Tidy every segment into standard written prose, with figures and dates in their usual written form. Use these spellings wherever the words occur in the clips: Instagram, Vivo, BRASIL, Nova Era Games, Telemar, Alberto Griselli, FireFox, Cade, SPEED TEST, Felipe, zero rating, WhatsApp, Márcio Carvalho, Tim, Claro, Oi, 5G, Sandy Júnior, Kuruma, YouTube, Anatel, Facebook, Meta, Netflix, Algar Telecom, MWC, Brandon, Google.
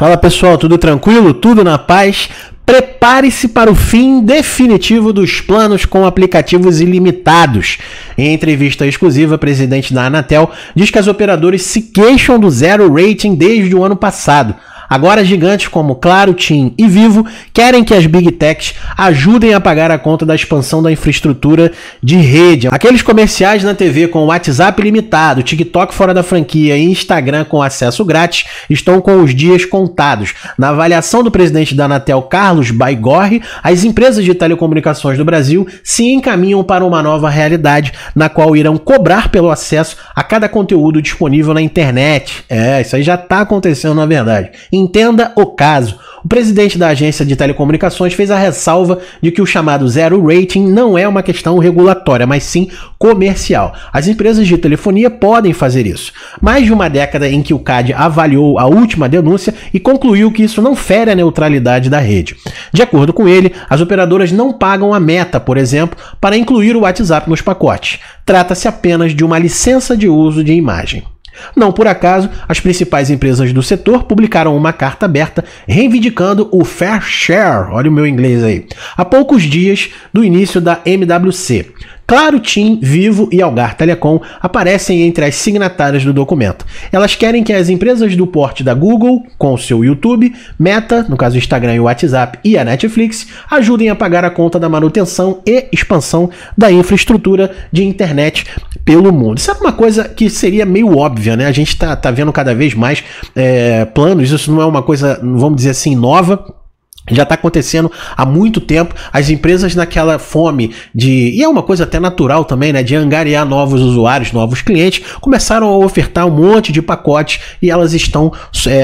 Fala pessoal, tudo tranquilo? Tudo na paz? Prepare-se para o fim definitivo dos planos com aplicativos ilimitados. Em entrevista exclusiva, o presidente da Anatel diz que as operadoras se queixam do zero rating desde o ano passado. Agora, gigantes como Claro, Tim e Vivo querem que as Big Techs ajudem a pagar a conta da expansão da infraestrutura de rede. Aqueles comerciais na TV com WhatsApp limitado, TikTok fora da franquia e Instagram com acesso grátis estão com os dias contados. Na avaliação do presidente da Anatel, Carlos Baigorre, as empresas de telecomunicações do Brasil se encaminham para uma nova realidade, na qual irão cobrar pelo acesso a cada conteúdo disponível na internet. É, isso aí já está acontecendo na verdade. Entenda o caso. O presidente da agência de telecomunicações fez a ressalva de que o chamado zero rating não é uma questão regulatória, mas sim comercial. As empresas de telefonia podem fazer isso. Mais de uma década em que o Cade avaliou a última denúncia e concluiu que isso não fere a neutralidade da rede. De acordo com ele, as operadoras não pagam a Meta, por exemplo, para incluir o WhatsApp nos pacotes. Trata-se apenas de uma licença de uso de imagem. Não por acaso, as principais empresas do setor publicaram uma carta aberta reivindicando o fair share, olha o meu inglês aí, há poucos dias do início da MWC. Claro, Tim, Vivo e Algar Telecom aparecem entre as signatárias do documento. Elas querem que as empresas do porte da Google, com seu YouTube, Meta, no caso Instagram e WhatsApp, e a Netflix, ajudem a pagar a conta da manutenção e expansão da infraestrutura de internet pelo mundo. Isso é uma coisa que seria meio óbvia, né? A gente tá vendo cada vez mais planos, isso não é uma coisa, vamos dizer assim, nova. Já está acontecendo há muito tempo, as empresas naquela fome de... E é uma coisa até natural também, né? De angariar novos usuários, novos clientes, começaram a ofertar um monte de pacotes e elas estão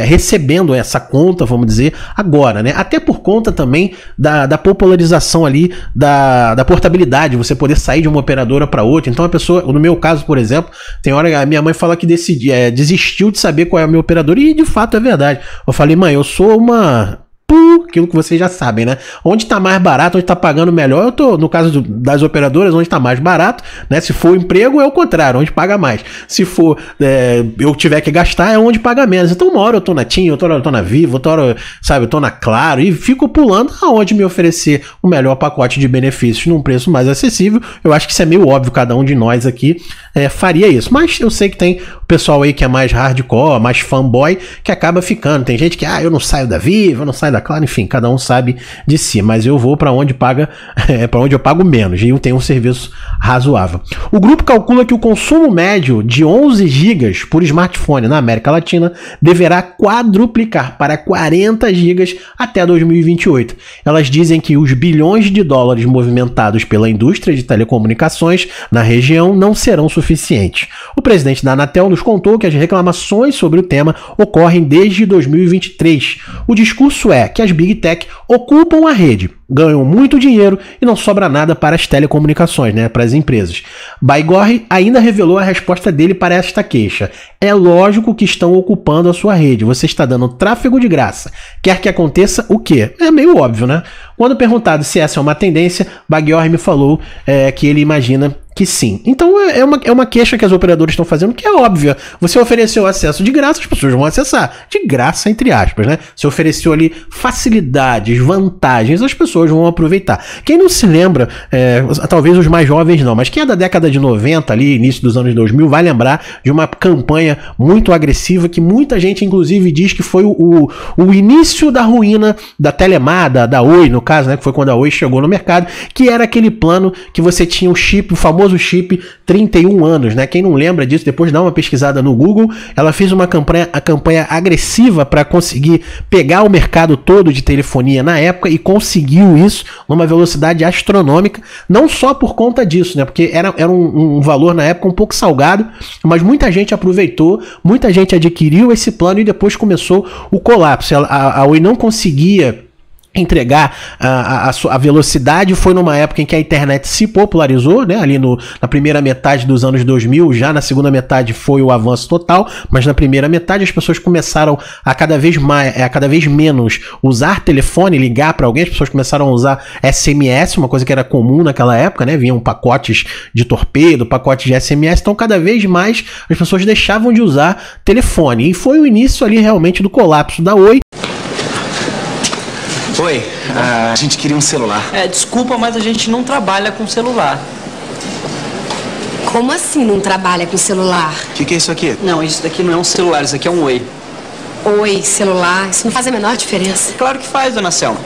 recebendo essa conta, vamos dizer, agora, né? Até por conta também da popularização ali, da portabilidade, você poder sair de uma operadora para outra. Então a pessoa, no meu caso, por exemplo, tem hora que a minha mãe fala que desistiu de saber qual é a minha operadora e de fato é verdade. Eu falei, mãe, eu sou uma... aquilo que vocês já sabem, né? Onde está mais barato, onde está pagando melhor, eu tô, no caso das operadoras, onde está mais barato, né? Se for emprego, é o contrário, onde paga mais. Se for eu tiver que gastar, é onde paga menos. Então uma hora eu tô na TIM, outra hora eu tô na Vivo, outra hora, sabe, eu tô na Claro e fico pulando aonde me oferecer o melhor pacote de benefícios num preço mais acessível. Eu acho que isso é meio óbvio, cada um de nós aqui faria isso. Mas eu sei que tem o pessoal aí que é mais hardcore, mais fanboy, que acaba ficando. Tem gente que, eu não saio da Vivo, eu não saio da Claro, enfim, cada um sabe de si, mas eu vou para onde paga, para onde eu pago menos e eu tenho um serviço razoável. O grupo calcula que o consumo médio de 11 GB por smartphone na América Latina deverá quadruplicar para 40 GB até 2028. Elas dizem que os bilhões de dólares movimentados pela indústria de telecomunicações na região não serão suficientes. O presidente da Anatel nos contou que as reclamações sobre o tema ocorrem desde 2023. O discurso é que as Big Tech ocupam a rede, ganham muito dinheiro e não sobra nada para as telecomunicações, né, para as empresas. Baigorre ainda revelou a resposta dele para esta queixa. É lógico que estão ocupando a sua rede, você está dando tráfego de graça. Quer que aconteça o quê? É meio óbvio, né? Quando perguntado se essa é uma tendência, Baigorre me falou que ele imagina que sim. Então é uma queixa que as operadoras estão fazendo, que é óbvia. Você ofereceu acesso de graça, as pessoas vão acessar. De graça, entre aspas, né? Você ofereceu ali facilidades, vantagens, as pessoas vão aproveitar. Quem não se lembra, talvez os mais jovens não, mas quem é da década de 90, ali, início dos anos 2000, vai lembrar de uma campanha muito agressiva que muita gente, inclusive, diz que foi o início da ruína da Telemar, da Oi, no caso, né? Que foi quando a Oi chegou no mercado, que era aquele plano que você tinha um chip, o famoso chip 31 anos, né? Quem não lembra disso, depois dá uma pesquisada no Google. Ela fez uma campanha agressiva para conseguir pegar o mercado todo de telefonia na época e conseguiu isso numa velocidade astronômica, não só por conta disso, né? Porque era um valor na época um pouco salgado, mas muita gente aproveitou, muita gente adquiriu esse plano e depois começou o colapso. A Oi não conseguia entregar a velocidade. Foi numa época em que a internet se popularizou, né? Ali na primeira metade dos anos 2000, já na segunda metade foi o avanço total, mas na primeira metade as pessoas começaram a cada vez menos usar telefone, ligar para alguém, as pessoas começaram a usar SMS, uma coisa que era comum naquela época, né? Vinham pacotes de torpedo, pacotes de SMS, então cada vez mais as pessoas deixavam de usar telefone, e foi o início ali realmente do colapso da Oi. Oi, a gente queria um celular. É, desculpa, mas a gente não trabalha com celular. Como assim não trabalha com celular? O que é isso aqui? Não, isso daqui não é um celular, isso aqui é um Oi. Oi, celular, isso não faz a menor diferença. Claro que faz, dona Selma.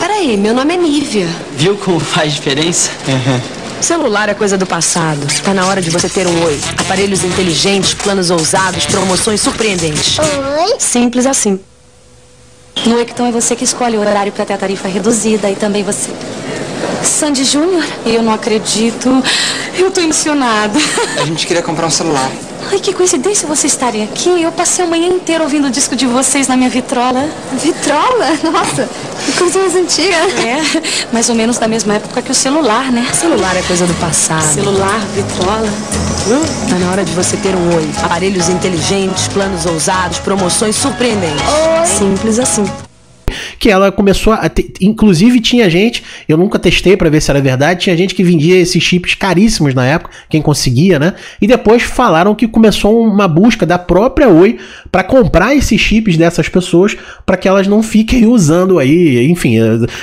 Peraí, meu nome é Nívia. Viu como faz diferença? Uhum. Celular é coisa do passado. Tá na hora de você ter um Oi. Aparelhos inteligentes, planos ousados, promoções surpreendentes. Oi? Simples assim. No Ecton é você que escolhe o horário para ter a tarifa reduzida e também você... Sandy Júnior? Eu não acredito. Eu tô emocionada. A gente queria comprar um celular. Ai, que coincidência vocês estarem aqui. Eu passei a manhã inteira ouvindo o disco de vocês na minha vitrola. Vitrola? Nossa, que coisa mais antiga. É, mais ou menos da mesma época que o celular, né? Celular é coisa do passado. Celular, vitrola. Tá na hora de você ter um Oi. Aparelhos inteligentes, planos ousados, promoções surpreendentes. Oi. Simples assim. Que ela começou a ter, inclusive tinha gente, eu nunca testei para ver se era verdade, tinha gente que vendia esses chips caríssimos na época, quem conseguia, né? E depois falaram que começou uma busca da própria Oi para comprar esses chips dessas pessoas para que elas não fiquem usando aí, enfim,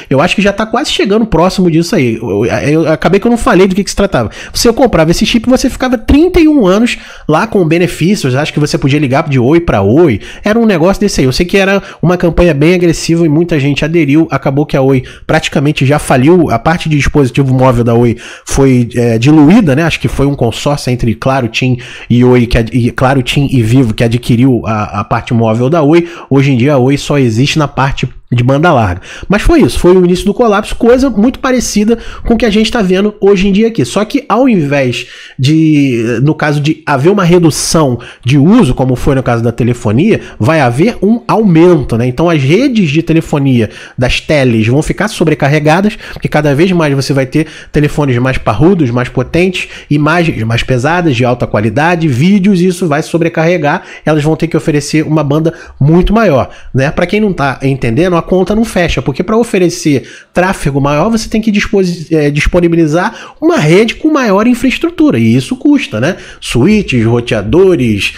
eu acho que já tá quase chegando próximo disso aí. Eu acabei que eu não falei do que se tratava. Você comprava esse chip, você ficava 31 anos lá com benefícios, acho que você podia ligar de Oi para Oi, era um negócio desse aí. Eu sei que era uma campanha bem agressiva e muito muita gente aderiu, acabou que a Oi praticamente já faliu, a parte de dispositivo móvel da Oi foi diluída, né? Acho que foi um consórcio entre Claro, Tim e Oi, Claro, Tim e Vivo, que adquiriu a parte móvel da Oi. Hoje em dia a Oi só existe na parte de banda larga. Mas foi isso, foi o início do colapso, coisa muito parecida com o que a gente está vendo hoje em dia aqui. Só que ao invés de, no caso de haver uma redução de uso, como foi no caso da telefonia, vai haver um aumento, né? Então as redes de telefonia das teles vão ficar sobrecarregadas, porque cada vez mais você vai ter telefones mais parrudos, mais potentes, imagens mais pesadas, de alta qualidade, vídeos, e isso vai sobrecarregar, elas vão ter que oferecer uma banda muito maior, né? Para quem não está entendendo, a conta não fecha, porque para oferecer tráfego maior, você tem que disponibilizar uma rede com maior infraestrutura, e isso custa, né? Switches, roteadores,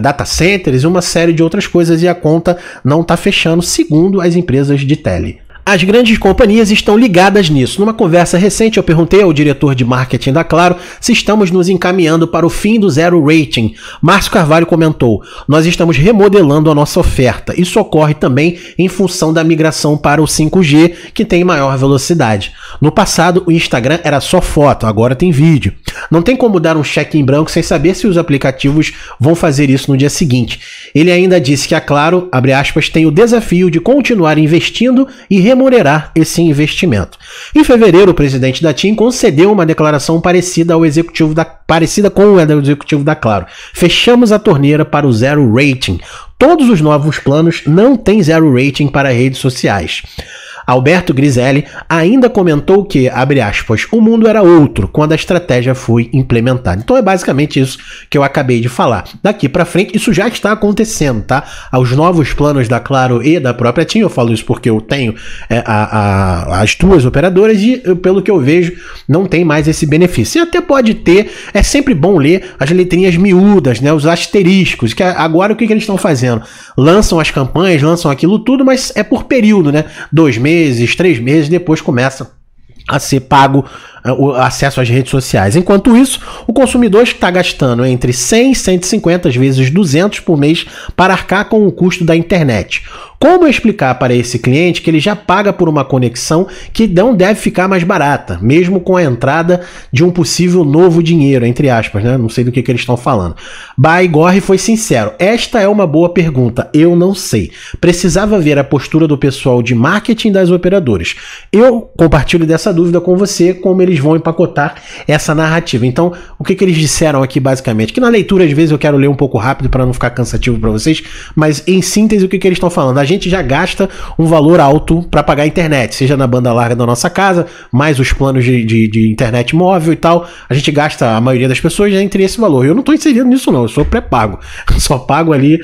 data centers e uma série de outras coisas, e a conta não está fechando, segundo as empresas de tele. As grandes companhias estão ligadas nisso. Numa conversa recente, eu perguntei ao diretor de marketing da Claro se estamos nos encaminhando para o fim do zero rating. Márcio Carvalho comentou: nós estamos remodelando a nossa oferta. Isso ocorre também em função da migração para o 5G, que tem maior velocidade. No passado, o Instagram era só foto, agora tem vídeo. Não tem como dar um cheque em branco sem saber se os aplicativos vão fazer isso no dia seguinte. Ele ainda disse que a Claro, abre aspas, tem o desafio de continuar investindo e remunerar esse investimento. Em fevereiro, o presidente da TIM concedeu uma declaração parecida ao executivo parecida com o executivo da Claro. Fechamos a torneira para o zero rating. Todos os novos planos não têm zero rating para redes sociais. Alberto Griselli ainda comentou que, abre aspas, o mundo era outro quando a estratégia foi implementada. Então é basicamente isso que eu acabei de falar. Daqui para frente, isso já está acontecendo, tá? Aos novos planos da Claro e da própria TIM, eu falo isso porque eu tenho as duas operadoras e, pelo que eu vejo, não tem mais esse benefício. E até pode ter, é sempre bom ler as letrinhas miúdas, né? Os asteriscos, que agora o que eles estão fazendo? Lançam as campanhas, lançam aquilo tudo, mas é por período, né? 2 meses, 3 meses, depois começa a ser pago o acesso às redes sociais. Enquanto isso, o consumidor está gastando entre 100 e 150, às vezes 200 por mês, para arcar com o custo da internet. Como explicar para esse cliente que ele já paga por uma conexão que não deve ficar mais barata, mesmo com a entrada de um possível novo dinheiro, entre aspas, né? Não sei do que eles estão falando. Baigorre foi sincero. Esta é uma boa pergunta. Eu não sei. Precisava ver a postura do pessoal de marketing das operadoras. Eu compartilho dessa dúvida com você, como eles vão empacotar essa narrativa. Então, o que eles disseram aqui, basicamente? Que na leitura, às vezes, eu quero ler um pouco rápido para não ficar cansativo para vocês, mas, em síntese, o que eles estão falando? A gente já gasta um valor alto para pagar a internet, seja na banda larga da nossa casa, mais os planos de internet móvel e tal, a gente gasta, a maioria das pessoas, entre esse valor. Eu não estou inserido nisso não, eu sou pré-pago, só pago ali,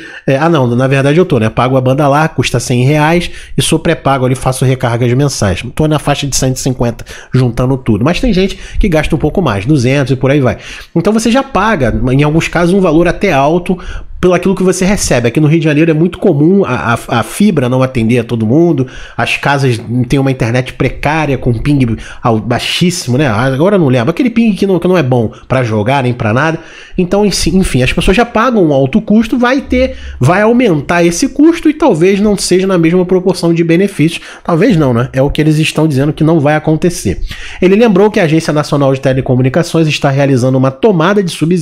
na verdade eu tô, né, pago a banda larga, custa 100 reais e sou pré-pago ali, faço recargas mensais, tô na faixa de 150 juntando tudo, mas tem gente que gasta um pouco mais, 200 e por aí vai. Então você já paga, em alguns casos, um valor até alto pelo aquilo que você recebe. Aqui no Rio de Janeiro é muito comum a fibra não atender a todo mundo, as casas têm uma internet precária com ping baixíssimo, né? Agora eu não lembro, aquele ping que não é bom para jogar nem para nada. Então, enfim, as pessoas já pagam um alto custo, vai aumentar esse custo e talvez não seja na mesma proporção de benefícios. Talvez não, né? É o que eles estão dizendo que não vai acontecer. Ele lembrou que a Agência Nacional de Telecomunicações está realizando uma tomada de subsídios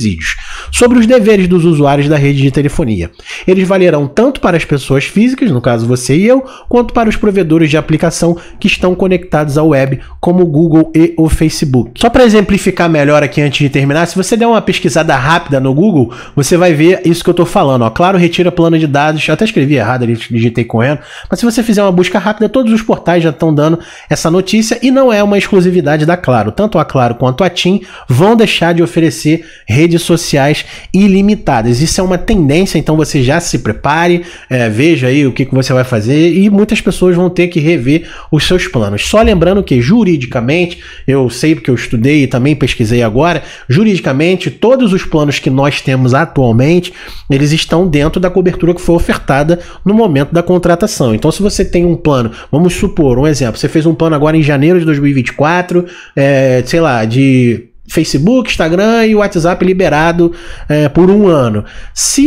sobre os deveres dos usuários da rede de telefonia. Eles valerão tanto para as pessoas físicas, no caso você e eu, quanto para os provedores de aplicação que estão conectados à web, como o Google e o Facebook. Só para exemplificar melhor aqui antes de terminar, se você der uma pesquisada rápida no Google, você vai ver isso que eu tô falando. Ó, Claro retira plano de dados, eu até escrevi errado ali, digitei correndo, mas se você fizer uma busca rápida, todos os portais já estão dando essa notícia e não é uma exclusividade da Claro. Tanto a Claro quanto a TIM vão deixar de oferecer redes sociais ilimitadas. Isso é uma tendência, então você já se prepare, veja aí o que você vai fazer e muitas pessoas vão ter que rever os seus planos. Só lembrando que juridicamente, eu sei porque eu estudei e também pesquisei agora, juridicamente todos os planos que nós temos atualmente, eles estão dentro da cobertura que foi ofertada no momento da contratação. Então se você tem um plano, vamos supor, um exemplo, você fez um plano agora em janeiro de 2024, sei lá, de Facebook, Instagram e WhatsApp liberado por um ano. Se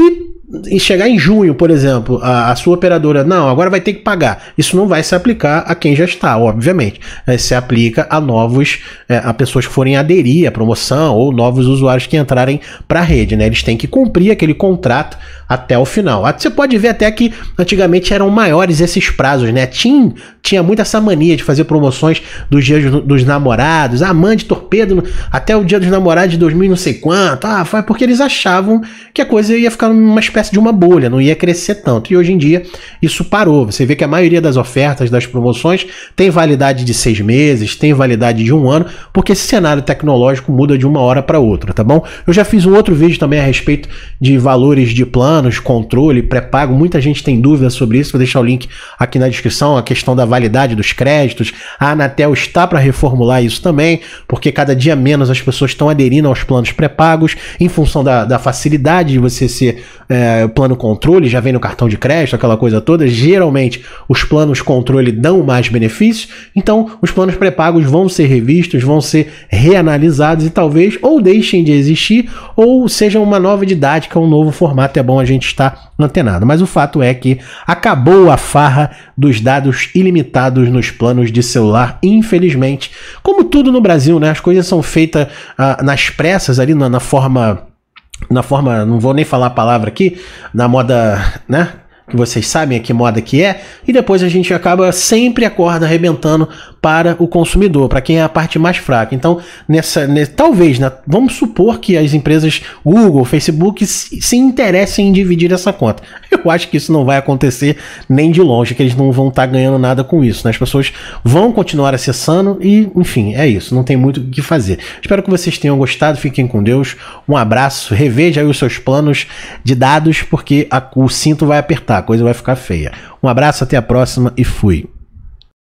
chegar em junho, por exemplo, a sua operadora, não, agora vai ter que pagar. Isso não vai se aplicar a quem já está, obviamente. Se aplica a novos, a pessoas que forem aderir à promoção ou novos usuários que entrarem para a rede, né? Eles têm que cumprir aquele contrato até o final. Você pode ver até que antigamente eram maiores esses prazos, né? TIM tinha muito essa mania de fazer promoções dos dias dos namorados, amante, torpedo, até o dia dos namorados de 2000 não sei quanto, foi porque eles achavam que a coisa ia ficar numa espécie de uma bolha, não ia crescer tanto, e hoje em dia isso parou. Você vê que a maioria das ofertas, das promoções, tem validade de 6 meses, tem validade de 1 ano, porque esse cenário tecnológico muda de uma hora para outra, tá bom? Eu já fiz um outro vídeo também a respeito de valores de planos, controle, pré-pago, muita gente tem dúvida sobre isso, vou deixar o link aqui na descrição, a questão da validade dos créditos, a Anatel está para reformular isso também, porque cada dia menos as pessoas estão aderindo aos planos pré-pagos, em função da facilidade de você ser plano controle, já vem no cartão de crédito, aquela coisa toda, geralmente os planos controle dão mais benefícios, então os planos pré-pagos vão ser revistos, vão ser reanalisados e talvez ou deixem de existir ou seja uma nova didática, um novo formato, é bom a gente estar antenado, mas o fato é que acabou a farra dos dados ilimitados nos planos de celular, infelizmente, como tudo no Brasil, né? As coisas são feitas nas pressas, ali na forma, não vou nem falar a palavra aqui, na moda, né? Que vocês sabem que moda que é, e depois a gente acaba sempre a corda arrebentando para o consumidor, para quem é a parte mais fraca. Então, talvez, né, vamos supor que as empresas Google, Facebook se interessem em dividir essa conta. Eu acho que isso não vai acontecer nem de longe, que eles não vão estar ganhando nada com isso, né? As pessoas vão continuar acessando e, enfim, é isso, não tem muito o que fazer. Espero que vocês tenham gostado, fiquem com Deus, um abraço, reveja aí os seus planos de dados, porque o cinto vai apertar. A coisa vai ficar feia. Um abraço, até a próxima e fui.